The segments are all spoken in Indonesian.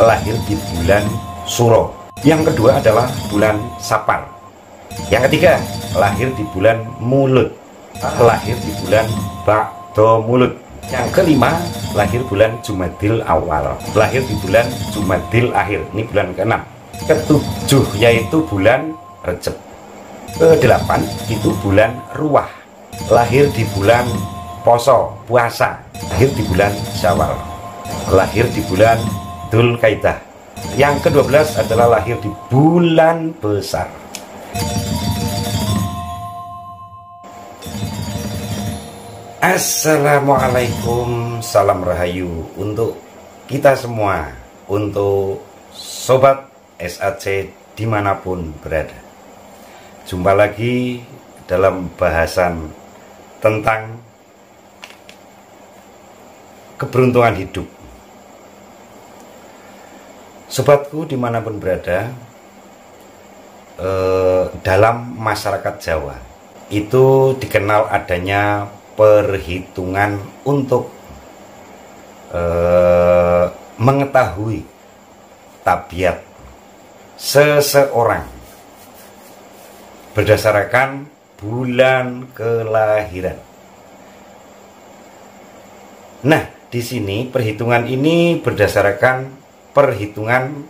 lahir di bulan Suro. Yang kedua adalah bulan Sapar. Yang ketiga lahir di bulan Mulud, lahir di bulan Ba'da Mulud. Yang kelima lahir bulan Jumadil Awal, lahir di bulan Jumadil Akhir. Ini bulan keenam. Ketujuh yaitu bulan Recep. Kedelapan itu bulan Ruwah, lahir di bulan Poso, puasa, lahir di bulan Syawal, lahir di bulan Dzulkaidah. Yang ke-12 adalah lahir di bulan besar. Assalamualaikum, salam rahayu untuk kita semua, untuk sobat SAC dimanapun berada. Jumpa lagi dalam bahasan tentang keberuntungan hidup. Sobatku dimanapun berada, dalam masyarakat Jawa itu dikenal adanya perhitungan untuk mengetahui tabiat seseorang berdasarkan bulan kelahiran. Nah, di sini perhitungan ini berdasarkan perhitungan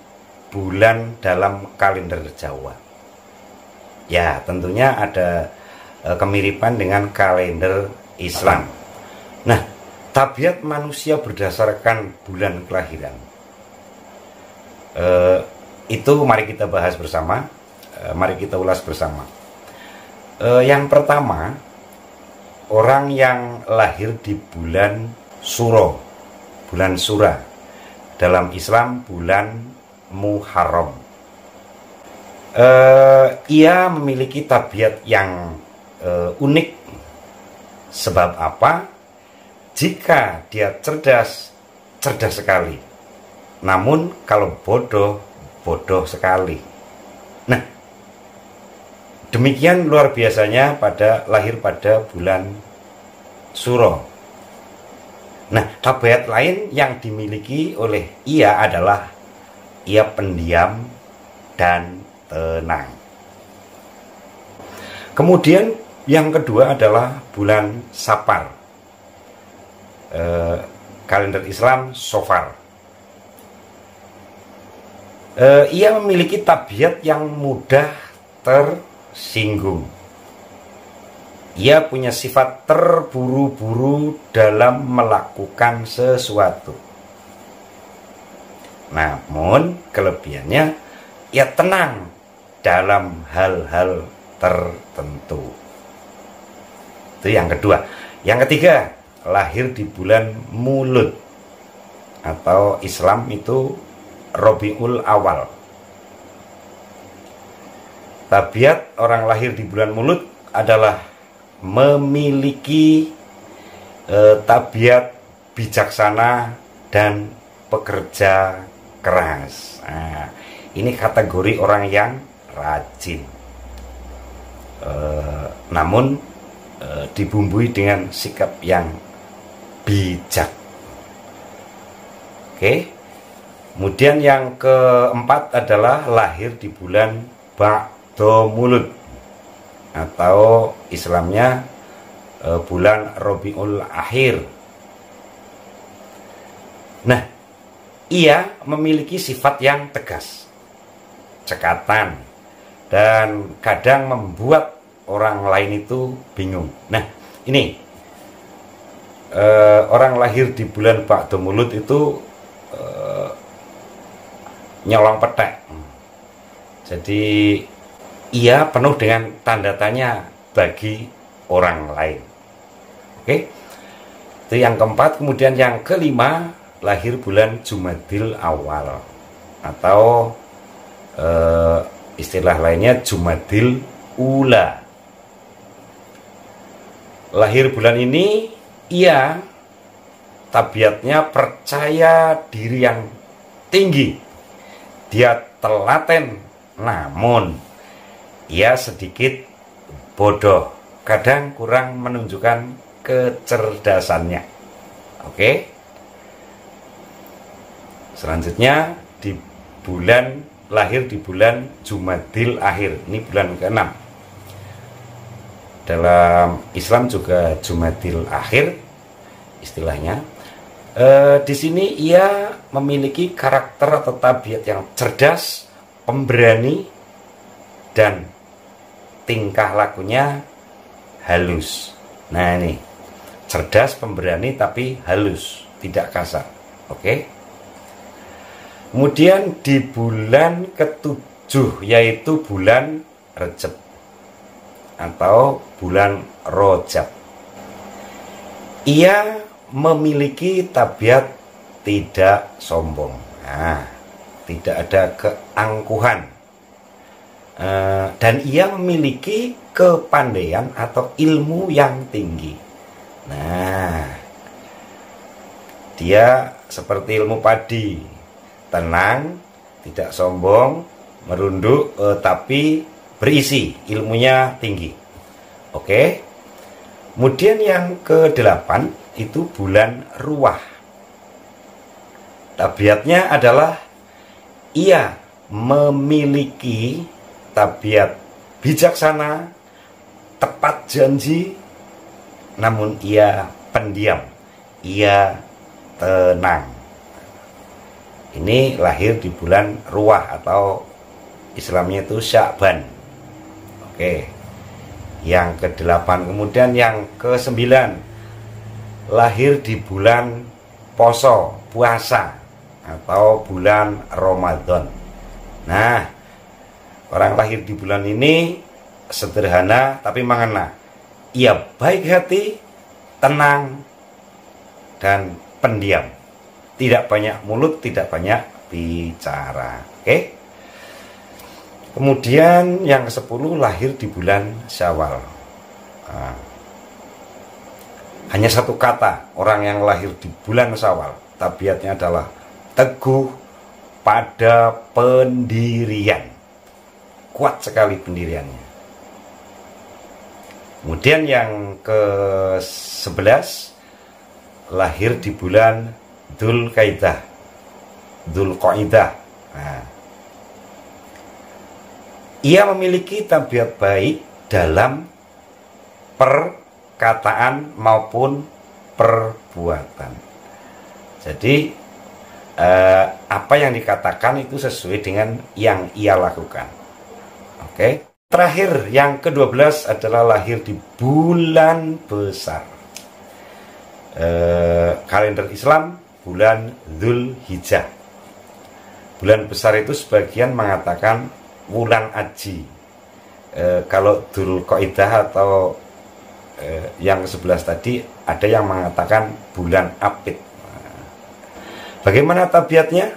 bulan dalam kalender Jawa. Ya, tentunya ada kemiripan dengan kalender Islam. Nah, tabiat manusia berdasarkan bulan kelahiran itu mari kita bahas bersama, mari kita ulas bersama. Yang pertama, orang yang lahir di bulan Suro, bulan Sura, dalam Islam bulan Muharram, ia memiliki tabiat yang unik. Sebab apa? Jika dia cerdas, cerdas sekali. Namun kalau bodoh, bodoh sekali. Nah, demikian luar biasanya lahir pada bulan Suro. Nah, tabiat lain yang dimiliki oleh ia adalah ia pendiam dan tenang. Kemudian yang kedua adalah bulan Sapar, kalender Islam Sofar. Ia memiliki tabiat yang mudah tersinggung. Ia punya sifat terburu-buru dalam melakukan sesuatu. Namun kelebihannya ia tenang dalam hal-hal tertentu. Itu yang kedua. Yang ketiga, lahir di bulan Mulud, atau Islam itu Robiul Awal. Tabiat orang lahir di bulan Mulud adalah memiliki tabiat bijaksana dan pekerja keras. Nah, ini kategori orang yang rajin, namun dibumbui dengan sikap yang bijak. Oke. Kemudian yang keempat adalah lahir di bulan Ba'da Mulud, atau Islamnya bulan Robiul Akhir. Nah, ia memiliki sifat yang tegas, cekatan, dan kadang membuat orang lain itu bingung. Nah, ini orang lahir di bulan Ba'da Mulud itu nyolong petek. Jadi ia penuh dengan tanda tanya bagi orang lain. Oke, itu yang keempat. Kemudian yang kelima, lahir bulan Jumadil Awal, atau istilah lainnya Jumadil Ula. Lahir bulan ini, ia tabiatnya percaya diri yang tinggi. Dia telaten, namun ia sedikit bodoh, kadang kurang menunjukkan kecerdasannya. Oke. Selanjutnya di bulan, lahir di bulan Jumadil Akhir. Ini bulan ke-6. Dalam Islam juga Jumadil Akhir istilahnya. Di sini ia memiliki karakter atau tabiat yang cerdas, pemberani, dan tingkah lakunya halus. Nah ini, cerdas, pemberani, tapi halus, tidak kasar. Oke. Kemudian di bulan ke-7, yaitu bulan Rajab atau bulan Rojab, ia memiliki tabiat tidak sombong. Nah, tidak ada keangkuhan, dan ia memiliki kepandaian atau ilmu yang tinggi. Nah, dia seperti ilmu padi, tenang, tidak sombong, merunduk, tapi berisi, ilmunya tinggi. Oke. Kemudian yang ke-8 itu bulan Ruah. Tabiatnya adalah ia memiliki tabiat bijaksana, tepat janji, namun ia pendiam, ia tenang. Ini lahir di bulan Ruah atau Islamnya itu Sya'ban. Oke. Yang ke-8. Kemudian yang ke-9, lahir di bulan Poso, puasa, atau bulan Ramadan. Nah, orang lahir di bulan ini sederhana tapi mengena. Ia baik hati, tenang, dan pendiam. Tidak banyak mulut, tidak banyak bicara. Oke. Kemudian yang ke-10, lahir di bulan Syawal. Hanya satu kata, orang yang lahir di bulan Syawal. Tabiatnya adalah teguh pada pendirian. Kuat sekali pendiriannya. Kemudian yang ke-11, lahir di bulan Dzulqa'dah. Nah, ia memiliki tabiat baik dalam perkataan maupun perbuatan. Jadi apa yang dikatakan itu sesuai dengan yang ia lakukan. Oke. Terakhir yang ke-12 adalah lahir di bulan besar, kalender Islam, bulan Dzulhijjah. Bulan besar itu sebagian mengatakan bulan Aji. Kalau Dzulqa'dah atau yang ke-11 tadi, ada yang mengatakan bulan Apit. Bagaimana tabiatnya?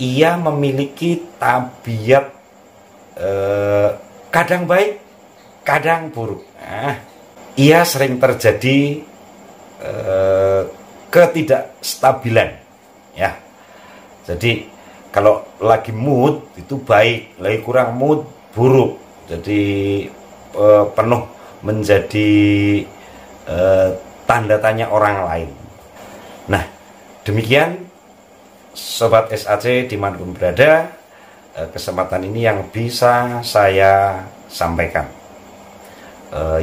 Ia memiliki tabiat kadang baik, kadang buruk. Ia sering terjadi ketidakstabilan, ya. Jadi kalau lagi mood itu baik, lagi kurang mood buruk. Jadi penuh menjadi tanda tanya orang lain. Nah, demikian Sobat SAC dimanapun berada, kesempatan ini yang bisa saya sampaikan.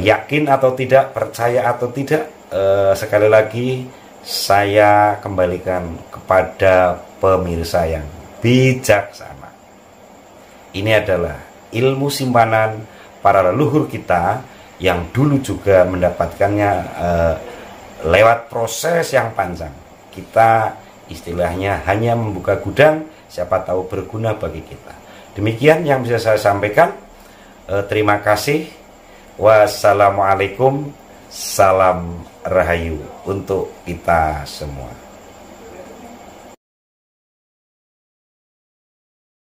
Yakin atau tidak, percaya atau tidak, sekali lagi saya kembalikan kepada pemirsa yang bijaksana. Ini adalah ilmu simpanan para leluhur kita yang dulu juga mendapatkannya lewat proses yang panjang. Kita istilahnya hanya membuka gudang, siapa tahu berguna bagi kita. Demikian yang bisa saya sampaikan. Terima kasih. Wassalamualaikum. Salam rahayu untuk kita semua.